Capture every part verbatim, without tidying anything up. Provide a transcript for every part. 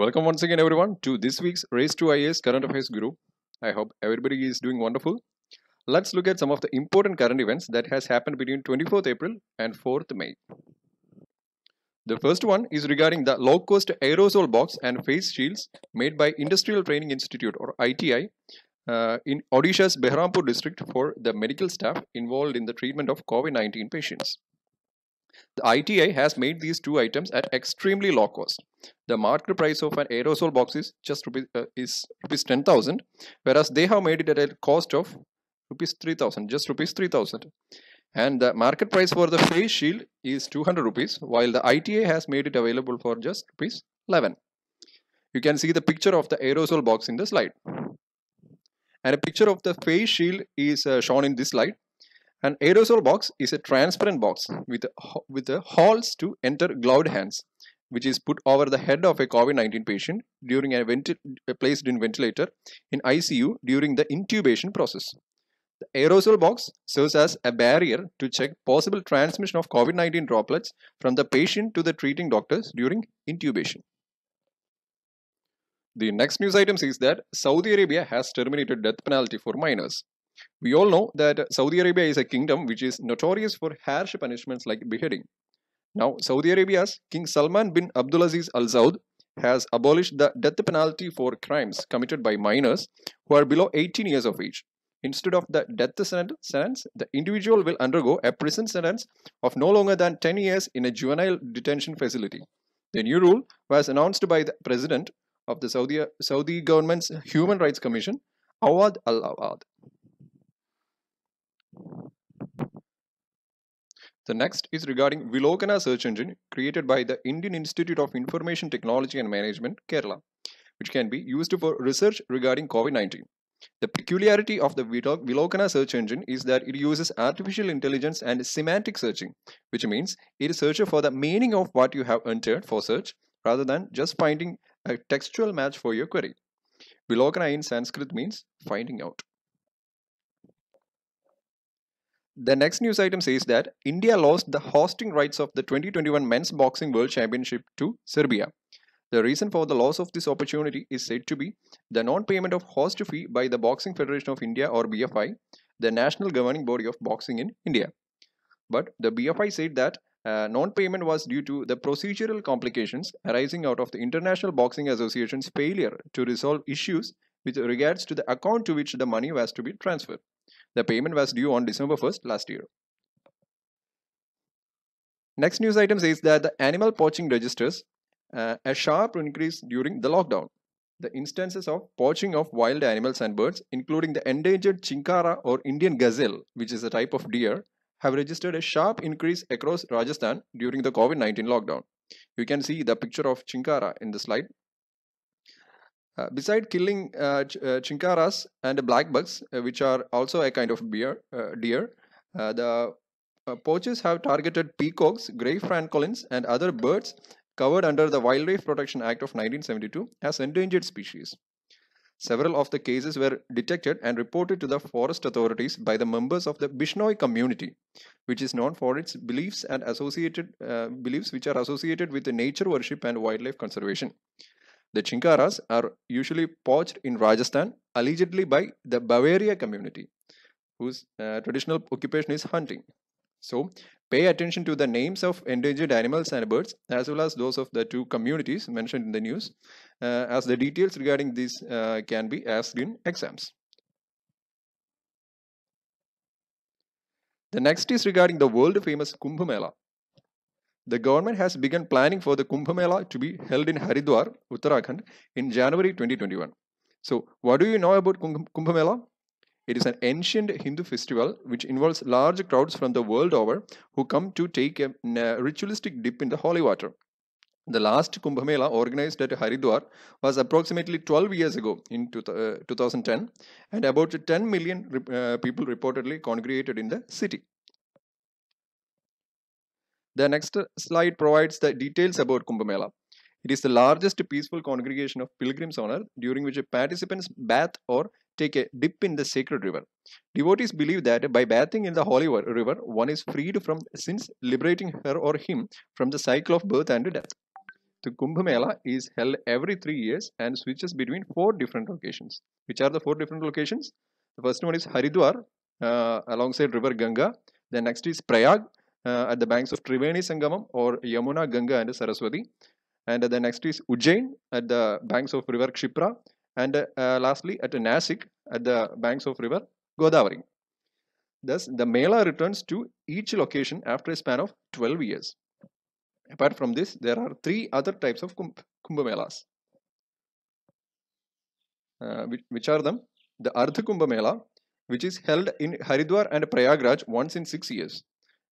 Welcome once again everyone to this week's Race to I A S Current Affairs Guru. I hope everybody is doing wonderful. Let's look at some of the important current events that has happened between twenty-fourth April and fourth May. The first one is regarding the low-cost aerosol box and face shields made by Industrial Training Institute or I T I uh, in Odisha's Behrampur district for the medical staff involved in the treatment of COVID nineteen patients. The I T I has made these two items at extremely low cost. The market price of an aerosol box is just rupees, uh, is rupees ten thousand, whereas they have made it at a cost of rupees three thousand, just rupees three thousand. And the market price for the face shield is two hundred rupees, while the I T I has made it available for just rupees eleven. You can see the picture of the aerosol box in the slide. And a picture of the face shield is uh, shown in this slide. An aerosol box is a transparent box with, with the holes to enter gloved hands, which is put over the head of a COVID nineteen patient during a venti placed in ventilator in I C U during the intubation process. The aerosol box serves as a barrier to check possible transmission of COVID nineteen droplets from the patient to the treating doctors during intubation. The next news item is that Saudi Arabia has terminated death penalty for minors. We all know that Saudi Arabia is a kingdom which is notorious for harsh punishments like beheading. Now, Saudi Arabia's King Salman bin Abdulaziz Al Saud has abolished the death penalty for crimes committed by minors who are below eighteen years of age. Instead of the death sentence, the individual will undergo a prison sentence of no longer than ten years in a juvenile detention facility. The new rule was announced by the president of the Saudi, Saudi government's Human Rights Commission, Awad Al Awad. The next is regarding Vilokana search engine created by the Indian Institute of Information Technology and Management, Kerala, which can be used for research regarding COVID nineteen. The peculiarity of the Vilokana search engine is that it uses artificial intelligence and semantic searching, which means it searches for the meaning of what you have entered for search rather than just finding a textual match for your query. Vilokana in Sanskrit means finding out. The next news item says that India lost the hosting rights of the twenty twenty-one Men's Boxing World Championship to Serbia. The reason for the loss of this opportunity is said to be the non-payment of host fee by the Boxing Federation of India or B F I, the national governing body of boxing in India. But the B F I said that uh, non-payment was due to the procedural complications arising out of the International Boxing Association's failure to resolve issues with regards to the account to which the money was to be transferred. The payment was due on December first last year. Next news item says that the animal poaching registers uh, a sharp increase during the lockdown. The instances of poaching of wild animals and birds, including the endangered chinkara or Indian gazelle, which is a type of deer, have registered a sharp increase across Rajasthan during the COVID nineteen lockdown. You can see the picture of chinkara in the slide. Uh, beside killing uh, ch uh, chinkaras and blackbucks, uh, which are also a kind of beer, uh, deer, uh, the uh, poachers have targeted peacocks, grey francolins, and other birds covered under the Wildlife Protection Act of nineteen seventy-two as endangered species. Several of the cases were detected and reported to the forest authorities by the members of the Bishnoi community, which is known for its beliefs and associated uh, beliefs which are associated with the nature worship and wildlife conservation. The chinkaras are usually poached in Rajasthan, allegedly by the Bavaria community, whose uh, traditional occupation is hunting. So, pay attention to the names of endangered animals and birds, as well as those of the two communities mentioned in the news, uh, as the details regarding these uh, can be asked in exams. The next is regarding the world-famous Kumbh Mela. The government has begun planning for the Kumbh Mela to be held in Haridwar, Uttarakhand in January twenty twenty-one. So, what do you know about Kumbh Mela? It is an ancient Hindu festival which involves large crowds from the world over who come to take a ritualistic dip in the holy water. The last Kumbh Mela organized at Haridwar was approximately twelve years ago in two thousand ten, and about ten million uh, people reportedly congregated in the city. The next slide provides the details about Kumbh Mela. It is the largest peaceful congregation of pilgrims on earth, during which participants bathe or take a dip in the sacred river. Devotees believe that by bathing in the holy river, one is freed from sins, liberating her or him from the cycle of birth and death. The Kumbh Mela is held every three years and switches between four different locations. Which are the four different locations? The first one is Haridwar, uh, alongside river Ganga. The next is Prayag, uh, at the banks of Triveni Sangamam or Yamuna, Ganga and Saraswati. And uh, the next is Ujjain, at the banks of river Shipra. And uh, uh, lastly at Nasik, at the banks of river Godavari. Thus, the Mela returns to each location after a span of twelve years. Apart from this, there are three other types of Kumbh, Kumbh Melas. Uh, which, which are them? The Ardha Kumbha Mela, which is held in Haridwar and Prayagraj once in six years.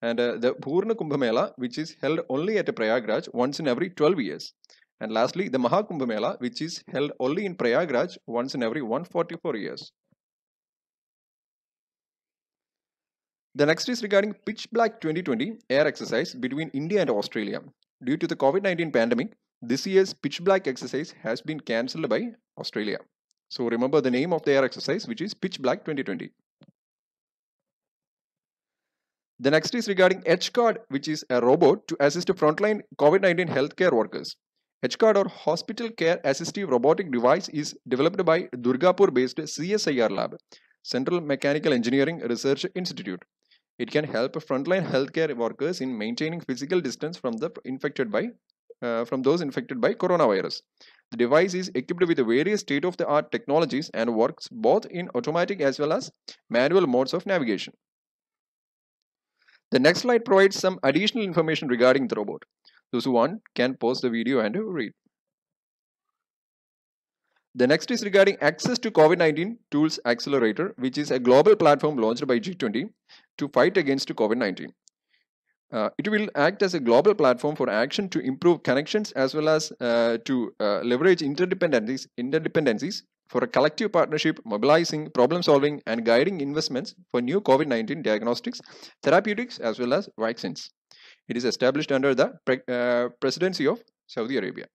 And uh, the Purna Kumbh Mela, which is held only at Prayagraj once in every twelve years. And lastly, the Maha Kumbh Mela, which is held only in Prayagraj once in every one hundred forty-four years. The next is regarding Pitch Black twenty twenty air exercise between India and Australia. Due to the COVID nineteen pandemic, this year's Pitch Black exercise has been cancelled by Australia. So remember the name of the air exercise, which is Pitch Black twenty twenty. The next is regarding H CARD, which is a robot to assist frontline COVID nineteen healthcare workers. H CARD or Hospital Care Assistive Robotic Device is developed by Durgapur-based C S I R Lab, Central Mechanical Engineering Research Institute. It can help frontline healthcare workers in maintaining physical distance from the infected by uh, from those infected by coronavirus. The device is equipped with various state-of-the-art technologies and works both in automatic as well as manual modes of navigation. The next slide provides some additional information regarding the robot. Those who want can pause the video and read. The next is regarding Access to COVID nineteen Tools Accelerator, which is a global platform launched by G twenty to fight against COVID nineteen. Uh, it will act as a global platform for action to improve connections as well as uh, to uh, leverage interdependencies, interdependencies for a collective partnership, mobilizing, problem-solving and guiding investments for new COVID nineteen diagnostics, therapeutics as well as vaccines. It is established under the pre uh, presidency of Saudi Arabia.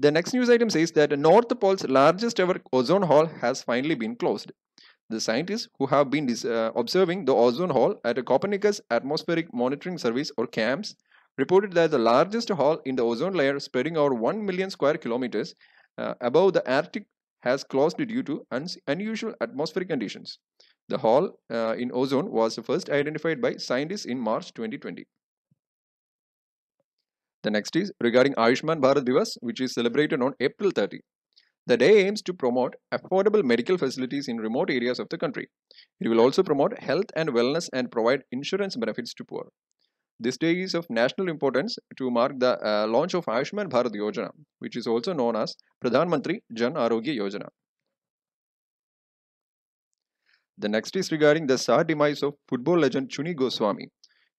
The next news item says that North Pole's largest ever ozone hole has finally been closed. The scientists who have been uh, observing the ozone hole at Copernicus Atmospheric Monitoring Service or CAMS reported that the largest hole in the ozone layer, spreading over one million square kilometers uh, above the Arctic, has closed due to un unusual atmospheric conditions. The hole uh, in ozone was first identified by scientists in March twenty twenty. The next is regarding Ayushman Bharat Divas, which is celebrated on April thirtieth. The day aims to promote affordable medical facilities in remote areas of the country. It will also promote health and wellness and provide insurance benefits to poor. This day is of national importance to mark the uh, launch of Ayushman Bharat Yojana, which is also known as Pradhan Mantri Jan Arogya Yojana. The next is regarding the sad demise of football legend Chuni Goswami.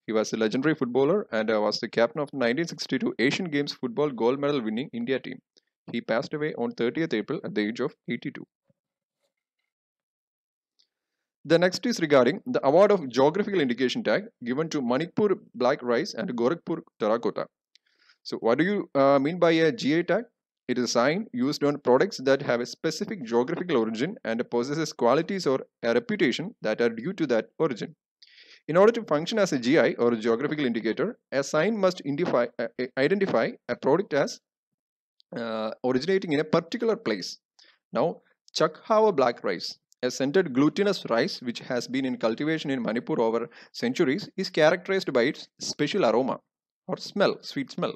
He was a legendary footballer and was the captain of the nineteen sixty-two Asian Games football gold medal winning India team. He passed away on thirtieth April at the age of eighty-two. The next is regarding the award of geographical indication tag given to Manipur black rice and Gorakhpur terracotta. So what do you uh, mean by a G I tag? It is a sign used on products that have a specific geographical origin and possesses qualities or a reputation that are due to that origin. In order to function as a G I or a geographical indicator, a sign must identify, uh, identify a product as uh, originating in a particular place. Now, Chakhawa black rice, a scented glutinous rice which has been in cultivation in Manipur over centuries, is characterized by its special aroma or smell, sweet smell.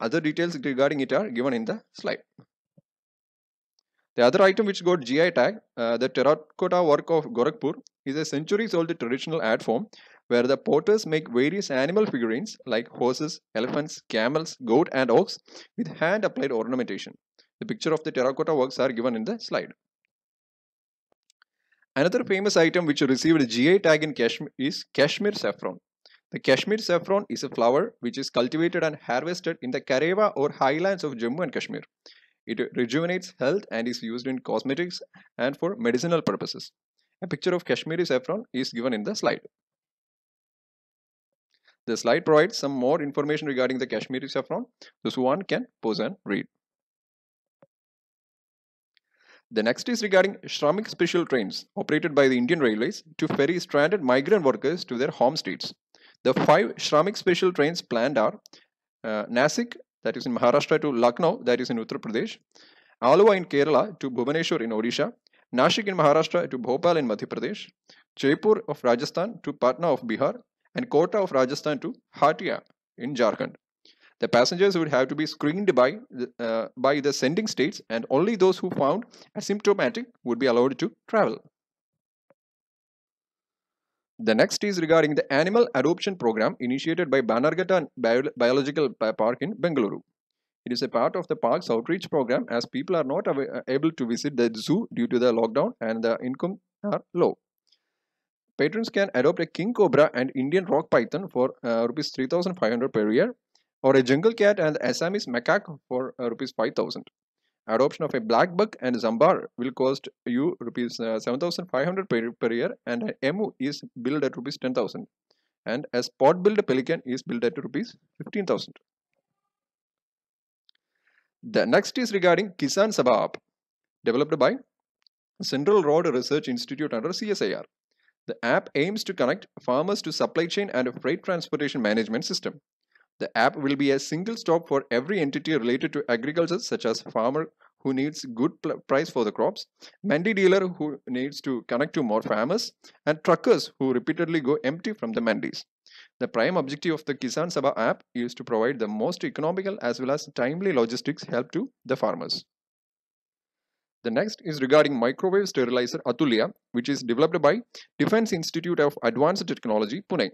Other details regarding it are given in the slide. The other item which got G I tag, uh, the terracotta work of Gorakhpur, is a centuries-old traditional art form where the potters make various animal figurines like horses, elephants, camels, goat and ox with hand-applied ornamentation. The picture of the terracotta works are given in the slide. Another famous item which received G I tag in Kashmir is Kashmir saffron. The Kashmir saffron is a flower which is cultivated and harvested in the Kareva or highlands of Jammu and Kashmir. It rejuvenates health and is used in cosmetics and for medicinal purposes. A picture of Kashmiri saffron is given in the slide. The slide provides some more information regarding the Kashmiri saffron. Those who want can pause and read. The next is regarding Shramik special trains operated by the Indian Railways to ferry stranded migrant workers to their home states. The five Shramik special trains planned are uh, Nasik, that is in Maharashtra, to Lucknow, that is in Uttar Pradesh, Alwa in Kerala, to Bhubaneswar in Odisha, Nashik in Maharashtra, to Bhopal in Madhya Pradesh, Jaipur of Rajasthan, to Patna of Bihar, and Kota of Rajasthan to Hatia in Jharkhand. The passengers would have to be screened by the, uh, by the sending states, and only those who found asymptomatic would be allowed to travel. The next is regarding the animal adoption program initiated by Banarghatta Bio Biological Park in Bengaluru. It is a part of the park's outreach program, as people are not able to visit the zoo due to the lockdown and the income are low. Patrons can adopt a king cobra and Indian rock python for uh, rupees three thousand five hundred per year, or a jungle cat and Assamese macaque for uh, rupees five thousand. Adoption of a blackbuck and zambar will cost you rupees uh, seven thousand five hundred per, per year, and an emu is billed at rupees ten thousand, and a spot-billed pelican is billed at rupees fifteen thousand. The next is regarding Kisan Sabab, developed by Central Road Research Institute under C S I R. The app aims to connect farmers to supply chain and a freight transportation management system. The app will be a single stop for every entity related to agriculture, such as farmer who needs good price for the crops, mandi dealer who needs to connect to more farmers, and truckers who repeatedly go empty from the mandis. The prime objective of the Kisan Sabha app is to provide the most economical as well as timely logistics help to the farmers. The next is regarding microwave sterilizer Atulya, which is developed by Defense Institute of Advanced Technology, Pune,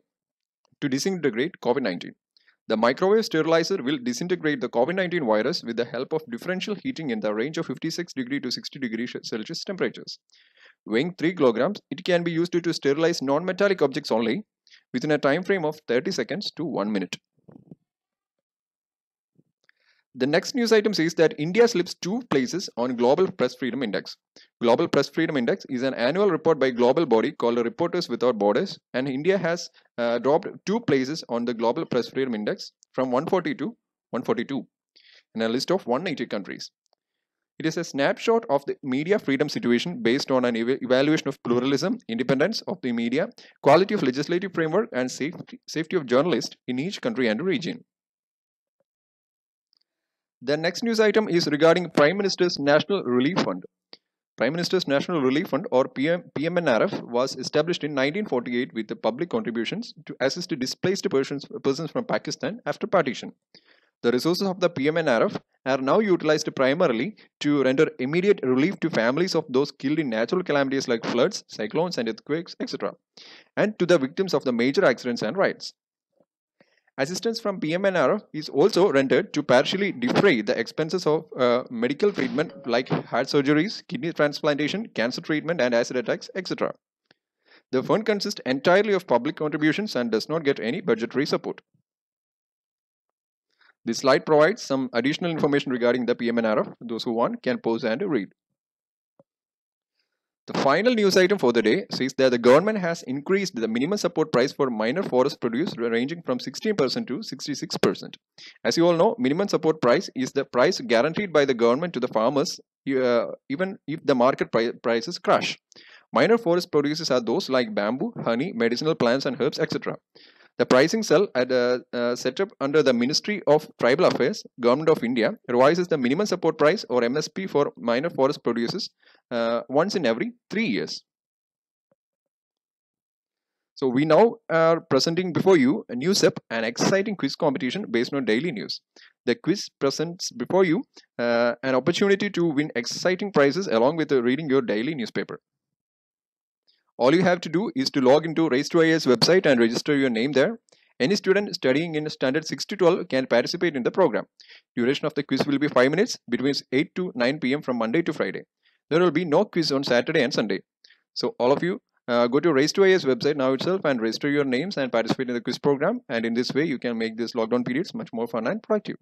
to disintegrate COVID nineteen. The microwave sterilizer will disintegrate the COVID nineteen virus with the help of differential heating in the range of fifty-six degree to sixty degree Celsius temperatures. Weighing three kilograms, it can be used to sterilize non-metallic objects only within a time frame of thirty seconds to one minute. The next news item says that India slips two places on Global Press Freedom Index. Global Press Freedom Index is an annual report by a global body called Reporters Without Borders, and India has uh, dropped two places on the Global Press Freedom Index from one forty to one forty-two in a list of one hundred eighty countries. It is a snapshot of the media freedom situation based on an ev evaluation of pluralism, independence of the media, quality of legislative framework, and safety, safety of journalists in each country and region. The next news item is regarding Prime Minister's National Relief Fund. Prime Minister's National Relief Fund, or P M N R F, was established in nineteen forty-eight with the public contributions to assist displaced persons, persons from Pakistan after partition. The resources of the P M N R F are now utilized primarily to render immediate relief to families of those killed in natural calamities like floods, cyclones and earthquakes, et cetera, and to the victims of the major accidents and riots. Assistance from P M N R F is also rendered to partially defray the expenses of uh, medical treatment like heart surgeries, kidney transplantation, cancer treatment and acid attacks, et cetera. The fund consists entirely of public contributions and does not get any budgetary support. This slide provides some additional information regarding the P M N R F. Those who want can pause and read. The final news item for the day says that the government has increased the minimum support price for minor forest produce ranging from sixteen percent to sixty-six percent. As you all know, minimum support price is the price guaranteed by the government to the farmers uh, even if the market pri prices crash. Minor forest produces are those like bamboo, honey, medicinal plants and herbs, et cetera. The pricing cell at, uh, uh, set up under the Ministry of Tribal Affairs, Government of India, revises the minimum support price or M S P for minor forest produces uh, once in every three years. So we now are presenting before you a NewsUp, an exciting quiz competition based on daily news. The quiz presents before you uh, an opportunity to win exciting prizes along with uh, reading your daily newspaper. All you have to do is to log into Race to I A S website and register your name there. Any student studying in standard six to twelve can participate in the program. Duration of the quiz will be five minutes between eight to nine P M from Monday to Friday. There will be no quiz on Saturday and Sunday. So all of you uh, go to Race to I A S website now itself and register your names and participate in the quiz program. And in this way, you can make this lockdown periods much more fun and productive.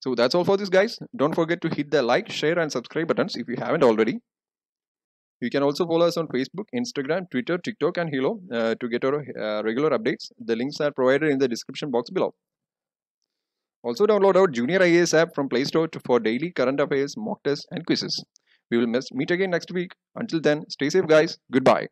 So that's all for this, guys. Don't forget to hit the like, share and subscribe buttons if you haven't already. You can also follow us on Facebook, Instagram, Twitter, TikTok and Hilo uh, to get our uh, regular updates. The links are provided in the description box below. Also download our Junior I A S app from Play Store to, for daily current affairs, mock tests and quizzes. We will meet again next week. Until then, stay safe guys. Goodbye.